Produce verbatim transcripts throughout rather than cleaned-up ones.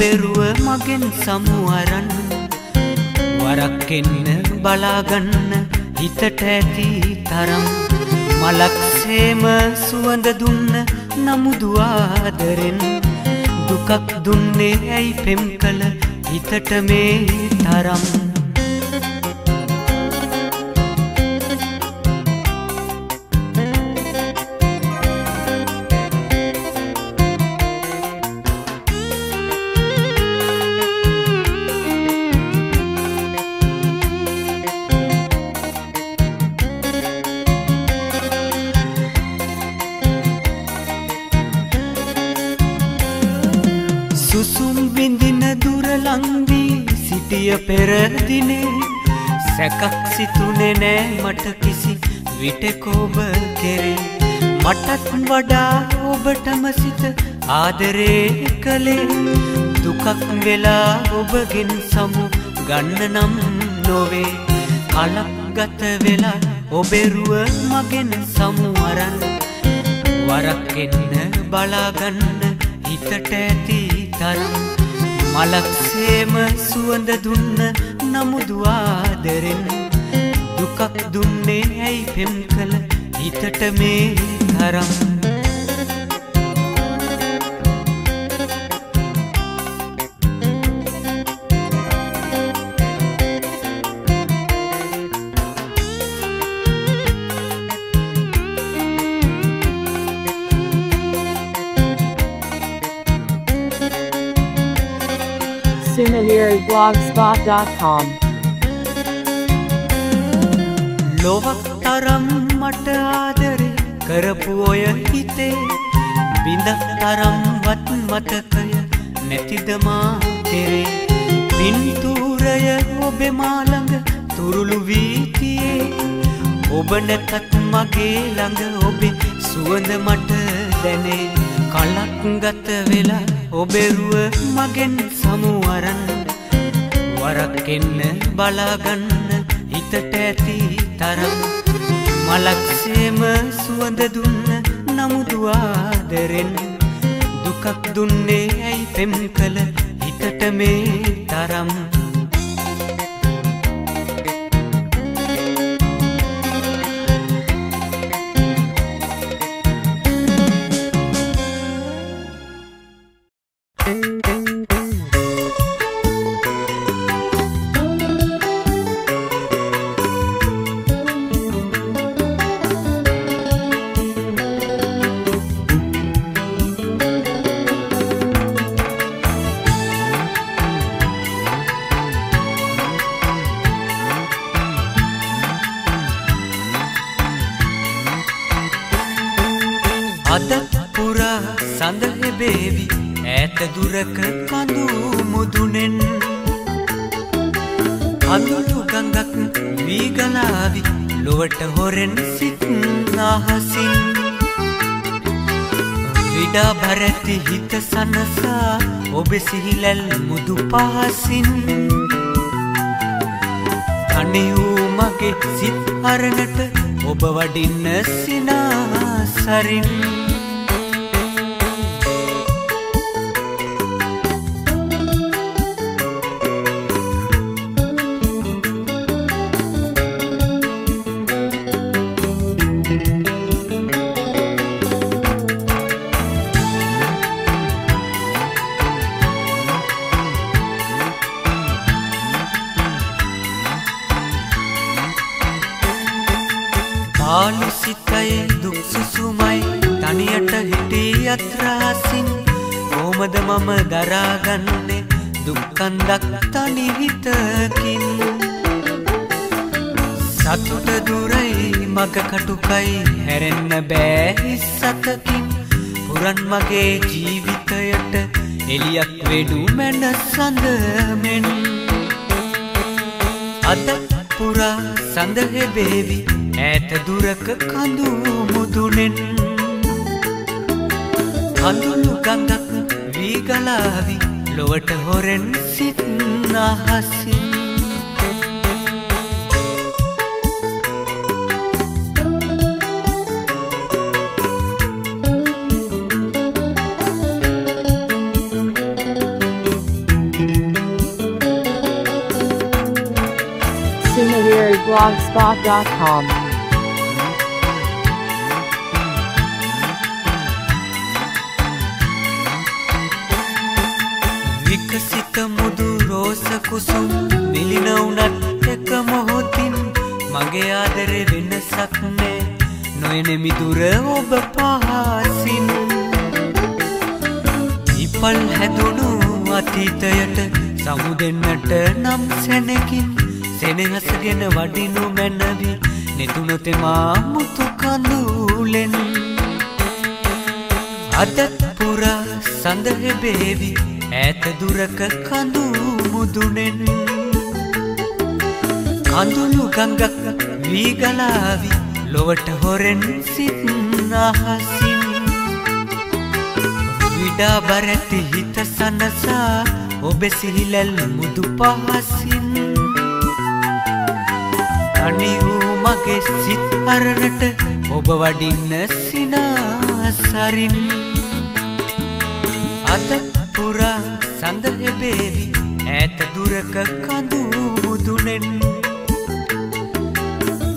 බෙරුව මගෙන් සමුවරන් වරක් එන්න බලාගන්න හිතට ඇති තරම් මලක්සේම සුවඳ දුන්න නමුදු ආදරෙන් දුකක් දුන්නේ ඇයි පෙම් කල හිතට මේ තරම් සුසුම් බිඳින දුර ලංවී සිටිය පෙර දිනේ සැකක් සිතුනේ නෑ මට කිසි විටක ඔබ කෙරේ මටත් වඩා ඔබටම සිත ආදරේ කලේ දුකක් වෙලා ඔබගෙන් සමු ගන්න නම් නොවේ කලක් ගත වෙලා ඔබෙරුව මගෙන් සමු අරන් වරක් එන්න බලා ගන්න හිතට ඇති මලක්සේම සුවඳ දුන්න නමුදු ආදරෙන් දුකක් දුන්නේ ඇයි පෙම් කල හිතට මේ තරම් blogspot dot com ලොවක් තරම් මට ආදරේ කරපු ඔය හිතේ බිඳක් තරම් වත් මතකය නැතිද මා කෙරේ පින්තූරය ඔබේ මා ළඟ තුරුළු වීතියේ ඔබ නැතත් මගේ ළඟ ඔබේ සුවඳ මට දැනේ කලක් ගත වෙලා ඔබෙරුව මගෙන් සමු අරන් වරක් එන්න බලා ගන්න හිතට ඇති තරම් මලක්සේම සුවඳ දුන්න නමුදු ආදරෙන් දුකක් දුන්නේ ඇයි පෙම් කල හිතට මේ තරම් දුරක කඳු මුදුනෙන් අඳුළු ගඟක් වීගලාවි ලොවට හොරෙන් සිත් නාහසින් විඩා බරති හිත සනසා ඔබ සිහිලල් මුදු පහසින් අනිවූ මගේ සිත් අරණට ඔබ වඩින්න සිනාසරින් දරාගන්නේ දුක්කන්දක් තනි හිතකින් සතුට දුරයි මග කටුකයි හැරෙන්න බෑ හිස් සතකින් පුරන් මගේ ජීවිතයට එලියක් වෙඩු මැන සඳමෙන් අද පුරා සඳ හෙබේවි ඈත දුරක කඳු මුදුනෙන් කඳුළු ගඟක් ගලාවි ලොවට හොරෙන් සිත් අහසින් blogspot dot com. विकसित मुदुरोस कुसुम मिलिन उनत्तक मोहोतिन मगे आदरे वेनसक ने नोयने मिदुर ओब पासिन दीपल हैदुनु अतीतयट समुदेन्नट नम सेनकिन सेनहसगेन वडिनु मेनवि नेतुनते मा मुतु कंदुलेन अदत पुरा संदहे बेवि ऐत दुरक कंदू मुदुनेन कंदुलु गंगक वीगलावी लोवट होरेन सिन्नाहसिन विडा बरति हित सनसा ओबे सिहिलल मुदु पहासिन अनियू मगे सित अरनट ओब वडिन सिनासरिन अत पुरा संदहे बेवि ऐत दुरक कंदू मुदुनेन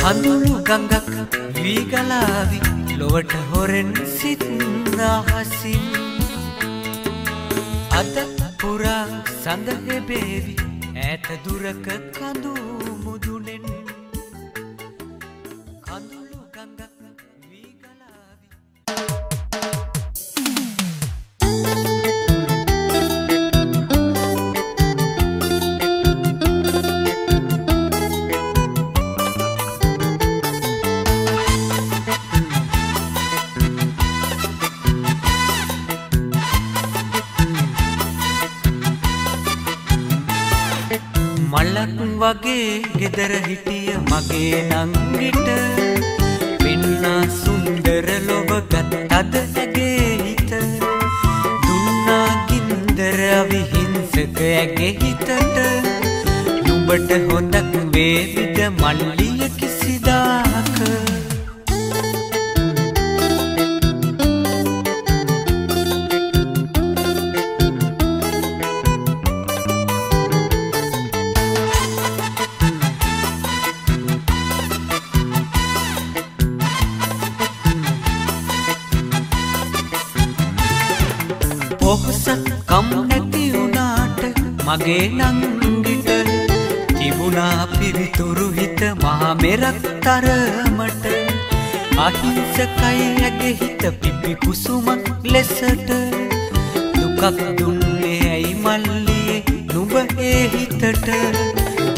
कंदुलु गंगक वीगलावी लोवट होरेन सिन्नाहसिन अत पुरा संदहे बेवि ऐत दुरक कंदू मुदुनेन कंदुलु गंगक वगे गिदर हिटिय मगे नंगिट पिन्ना सुंदर लोब गत्तद अगे हित दुन्ना गिंदर अविहिंसक अगे हितट नुबट होंदक वेविद मल्लिय किसिदाक मगे नंगिट तिमुना पिवितुरु हित महा मेरक तरमट अहिंसकයි ඇගේ හිත පිපි කුසුමක් ලෙසට දුකක් දුන්නේ ඇයි මල්ලියේ නුඹ ඒ හිතට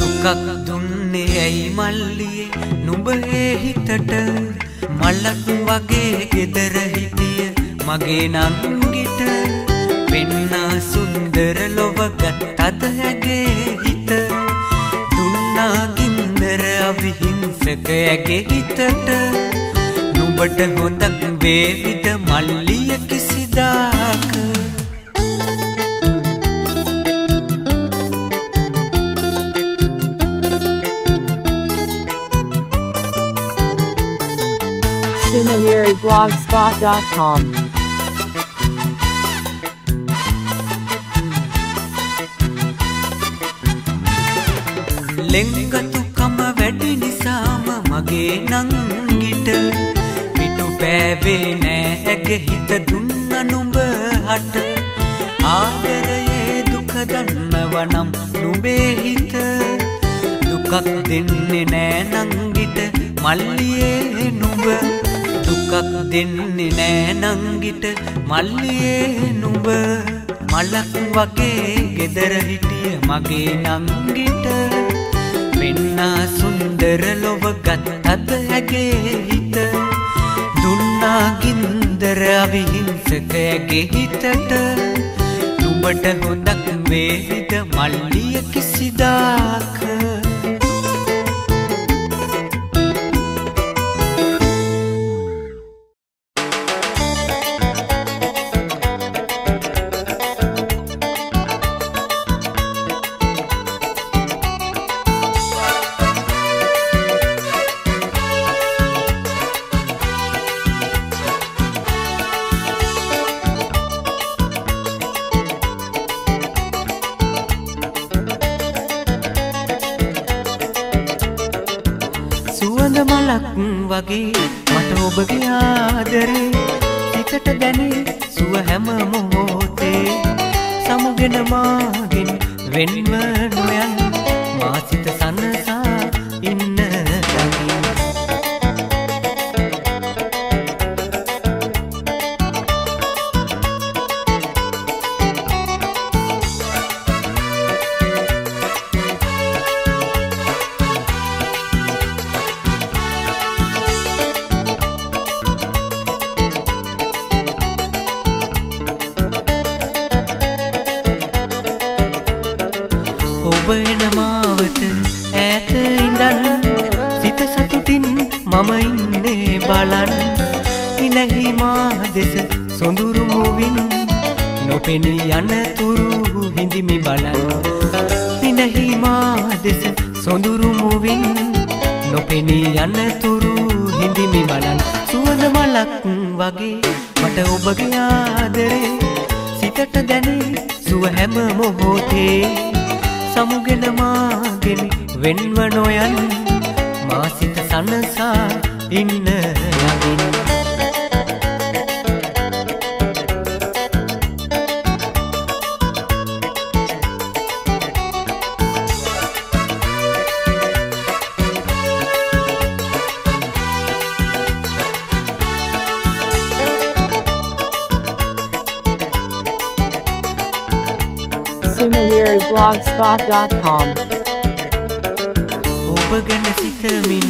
දුකක් දුන්නේ ඇයි මල්ලියේ නුඹ ඒ හිතට මලක් වගේ ගෙදර හිටිය මගේ නංගිට වෙන්නා सुंदर लोब गत्तद अगे हित दुन्ना गिंदर अविहिंसक अगे हितट नुबट होंदक वेविद मल्लिय किसिदाक Sinawiri blogspot dot com लेंगतु कम वैडी निसाम मगे नंगिट पिटु पैवे नैग हित दुन्न नुब हट आदरये दुख दन्नवनम नुबे हित दुखक दिन्ने नै नंगिट मल्लिये नुब दुखक दिन्ने नै नंगिट मल्लिये नुब मलक वगे गिदर हिटिय मगे नंगिट पिन्ना सुंदर लोब गत्तद अगे हित दुन्ना गिंदर अविहिंसक अगे हितट नुबट होंदक वेविद मल्लिय किसिदाक සුවඳ මලක් වගේ මට ඔබගේ ආදරේ සිතට දැනේ සුව හැම මොහොතේ සමුගෙන මාගෙන් වෙන්ව නොයන් මා සිත සනසා ඉන්න blogspot dot com ඔබ ගැන සිතමින්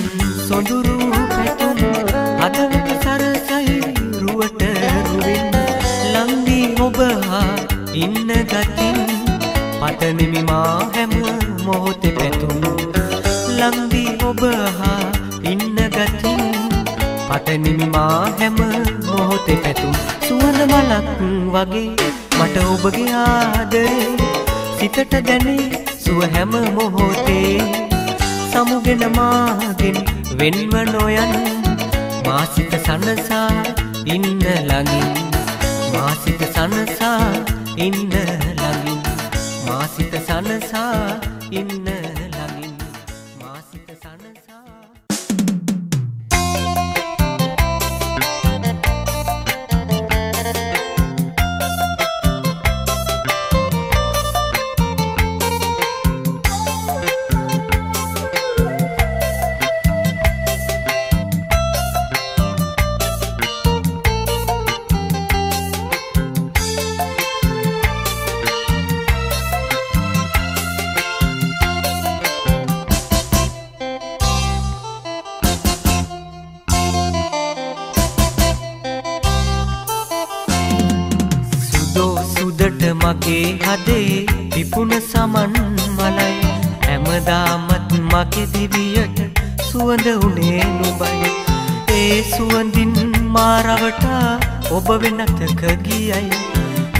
සොඳුරු පැතුම් අදවක සරසයි රුවට රුවෙන් ලංදී ඔබ හා ඉන්න ගතින් පතනෙමි මා හැම මොහොතේ පැතුම් ලංදී ඔබ හා ඉන්න ගතින් පතනෙමි මා හැම මොහොතේ පැතුම් සුවඳ මලක් වගේ මට ඔබගේ ආදරේ සිතට දැනේ සුව හැම මොහොතේ සමුගෙන මාගෙන් වෙන්ව නොයන් මා සිත සනසා ඉන්න ළඟින් මා සිත සනසා ඉන්න ළඟින් මා සිත සනසා ඉන්න හදේ විපුන සමන් මලයි හැමදාමත් මගේ දිවියට සුවඳ උනේ නුඹයි ඒ සුවඳින් මාරවට ඔබ වෙනතක ගියයි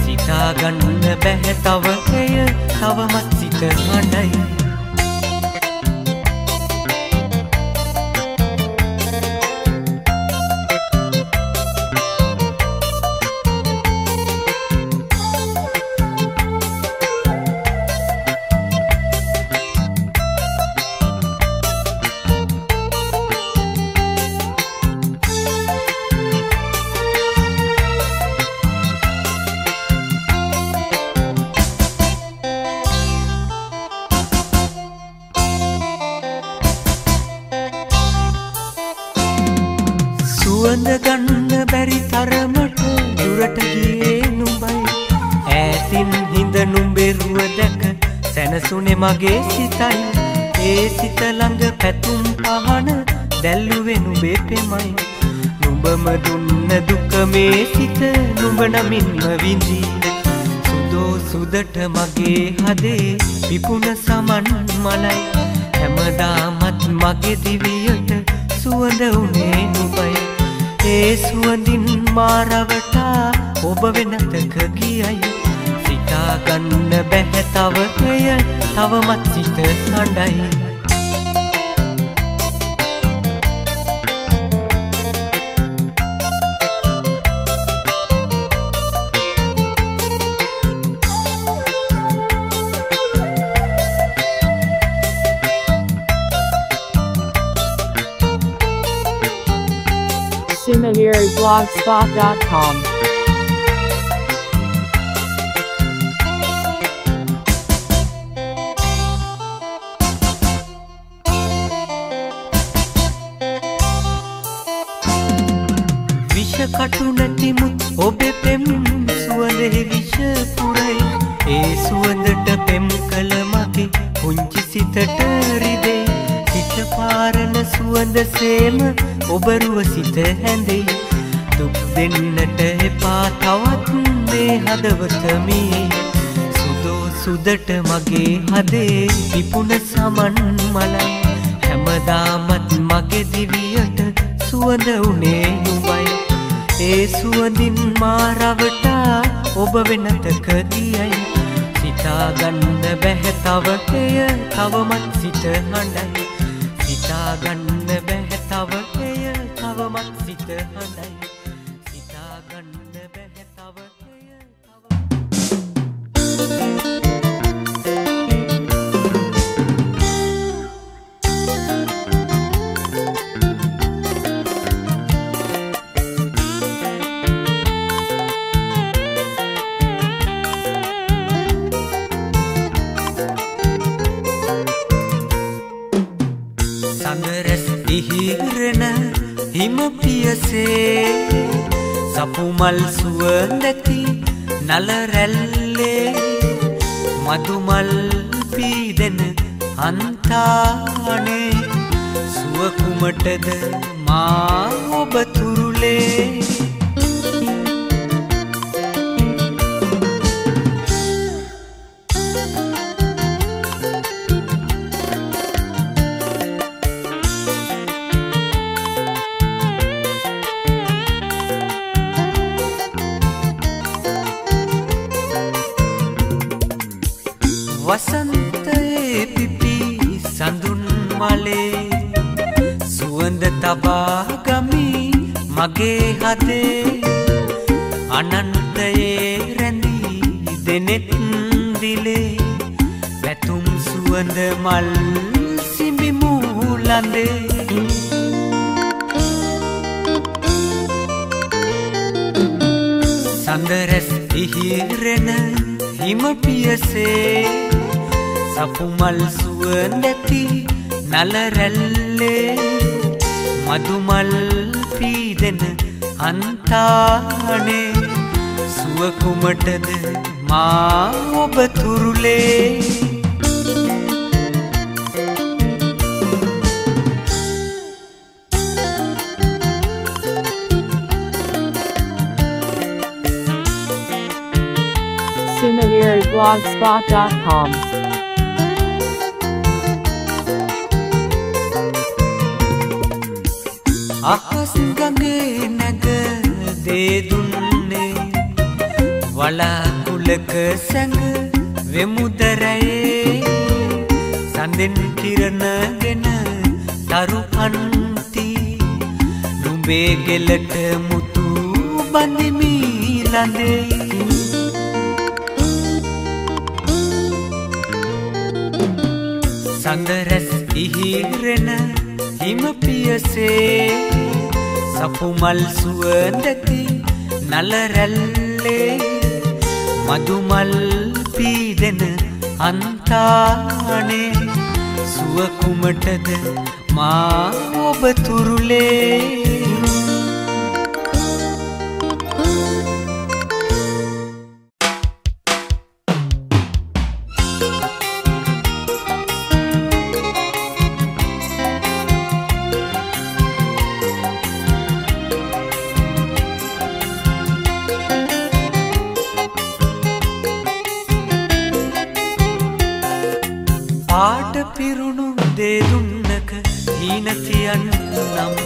සිතා ගන්න බැහැ තව එය තවමත් සිත හඬයි මගේ සිතයි ඒ සිත ළඟ පැතුම් පහන දැල්ුවේ නුඹේ ප්‍රේමයි නුඹම දුන්න දුක මේ සිත නුඹ නමින්ම විඳි සුදෝ සුදට මගේ හදේ විපුන සමන් මලයි හැමදාමත් මගේ දිවියට සුවඳ උනේ නුඹයි ඒ සුවඳින් මාරවට ඔබ වෙනතක ගියයි සිතා ගන්න බැහැ තවකය තවමත් සිත හඬයි pinamiri blogspot dot com. कटुनति मुत ओबे पेम सुवंदे विष पुरई ए सुवंदट पेम कलमके पुंचि सितट रिदे सित पारन सुवंद सेम ओबरुव सित हैंदे दुख देन्नट एपा तवत मे हदवत मे सुदो सुदट मगे हदे विपुण समन मलई हमदामत मगे दिवियट सुवंद उने युवई ए सुवंदिन मारवटा ओब वेनतक दियई सीता गन्न बहतवकेय तवमत सित हंडई सीता गन्न बहतवकेय तवमत सित हंडई सीता गन्न बहतवकेय සපුමල් සුවඳති නල රැල්ලේ මදුමල් පීදෙන අන්තානේ සුව කුමටද මා ඔබ තුරුලේ वसंतये पिपी संदुन मले सुवंद तबा गमी मगे हदे अनंतये रंदी देनेत दिले बैतुम सुवंद मल सिमी मूलंदे संदरस इहिरन हिम पियसे सपुमल सुवंदति नल रल्ले मधुमल पीदन अंताने सुव कुमटद मा ओब तुरुले pinamiri blogspot dot com. आकाश गंगे नगर दे दुन्ने वाला कुलक संग वे मुदराए संदिन किरण गन तारु पंती लुंबे गेलट मुतु बंदी मिलांदे संदरस इहिरन हिम पियसे सपुमल सुवंदति नल रल्ले मधुमल पीदन अंताने सुव कुमटद मा ओब तुरुले पाट पिरुनु देदुन्नक हीनतियन नम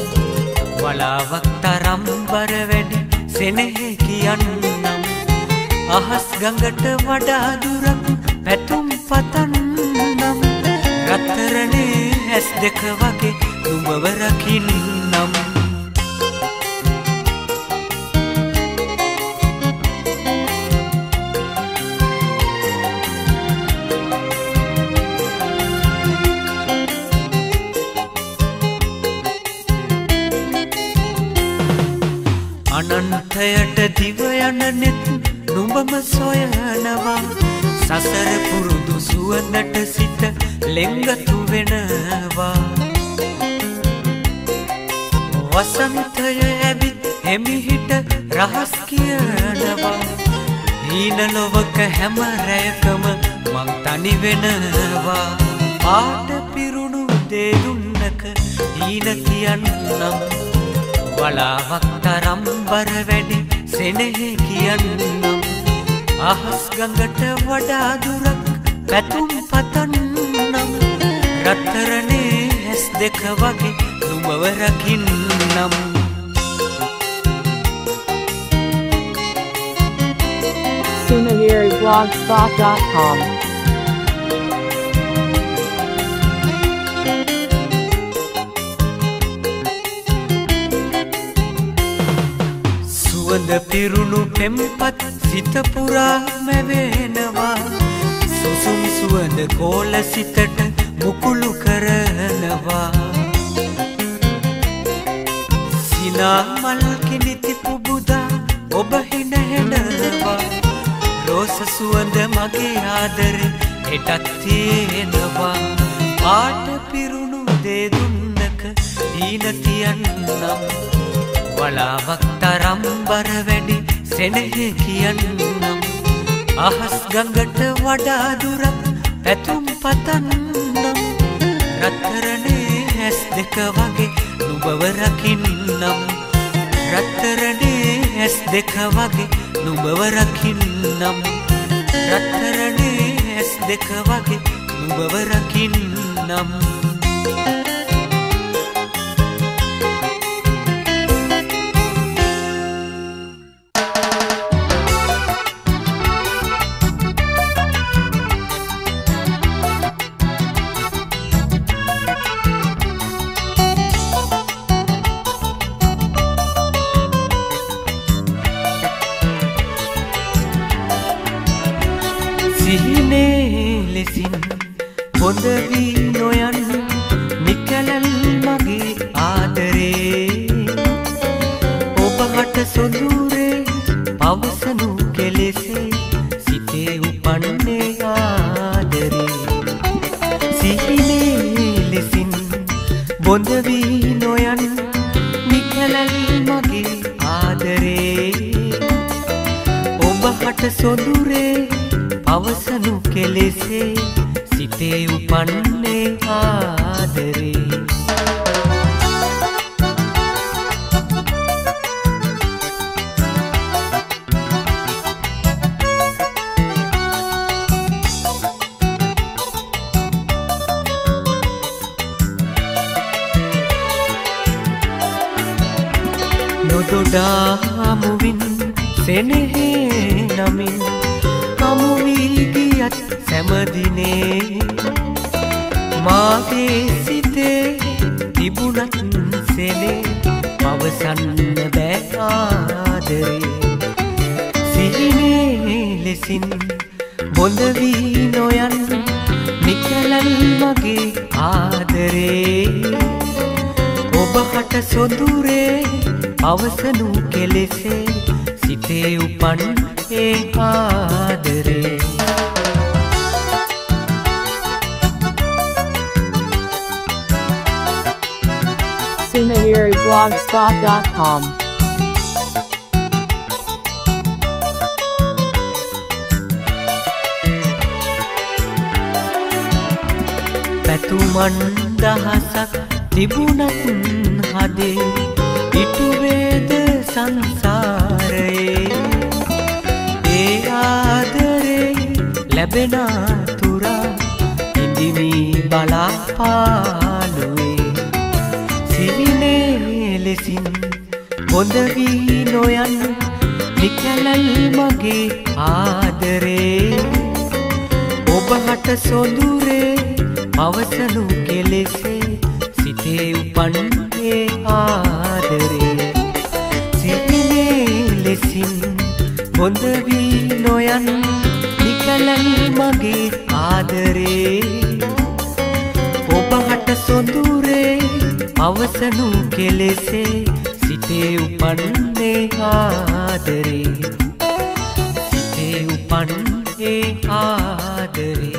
वलावक तरम बरवेडि सेनेहे कियन नम अहस गंगट वडा दुरक पैतुम पतन नम रतरने हस देख वगे तुमव रखिन नम අන්තයට දිව යන net නුඹම සොයනවා සසර පුරුදු සුවඳට සිත ලෙංගතු වෙනවා වසන්තය ඇවිත් හැමිහිට රහස් කියනවා හීන ලොවක හැම රැයකම මං තනි වෙනවා පාට පිරුණු දෙදුන්නක හීන කියන්නම් වලාවක් තරම් බර වැඩි සෙනෙහෙ කියන්නම් අහස් ගඟට වඩා දුරක් පැතුම් පතන්නම් රත්තරනේ හැස් දෙක වගේ නුඹව රකින්නම් sunaveri blogspot dot com සුවඳ පිරුණු පෙම්පත් සිත පුරා මැවෙනවා සුසුම් සුවඳ කෝල සිතට මුකුළු කරනවා සිනා මල් කිලිති පුබුදා ඔබ හිනහෙනවා රෝස සුවඳ මගේ ආදරේ එටත් තියෙනවා පාට පිරුණු දෙදුන්නක දීන තියන්නම් වලාවක් තරම් බර වැඩි සෙනෙහෙ කියන්නම් අහස් ගඟට වඩා දුරක් පැතුම් පතන්නම් රත්තරනේ හැස් දෙක වගේ නුඹව රකින්නම් රත්තරනේ හැස් දෙක වගේ නුඹව රකින්නම් රත්තරනේ හැස් දෙක වගේ නුඹව රකින්නම් sunaveri blogspot dot com පැතුමන් දහසක් තිබුණත් හදේ ඉටුවේද සංසාරයේ ඒ ආදරේ ලැබෙන තුරා ඉඳිමි බලාපාලුවේ සිරිනේ ලෙසින් හොඳ වී නොයන් නිකලල් මගේ ආදරේ ඔබ හට සොඳුරේ අවසලු කෙලෙසේ සිතේ උපන්නේ ආදරේ සිතේ ලෙසින් හොඳ වී නොයන් නිකලයි මගේ ආදරේ ඔබ හට සොඳුරේ අවසලු කෙලෙසේ සිතේ උපන් ඒ ආදරේ, සිතේ උපන් ඒ ආදරේ।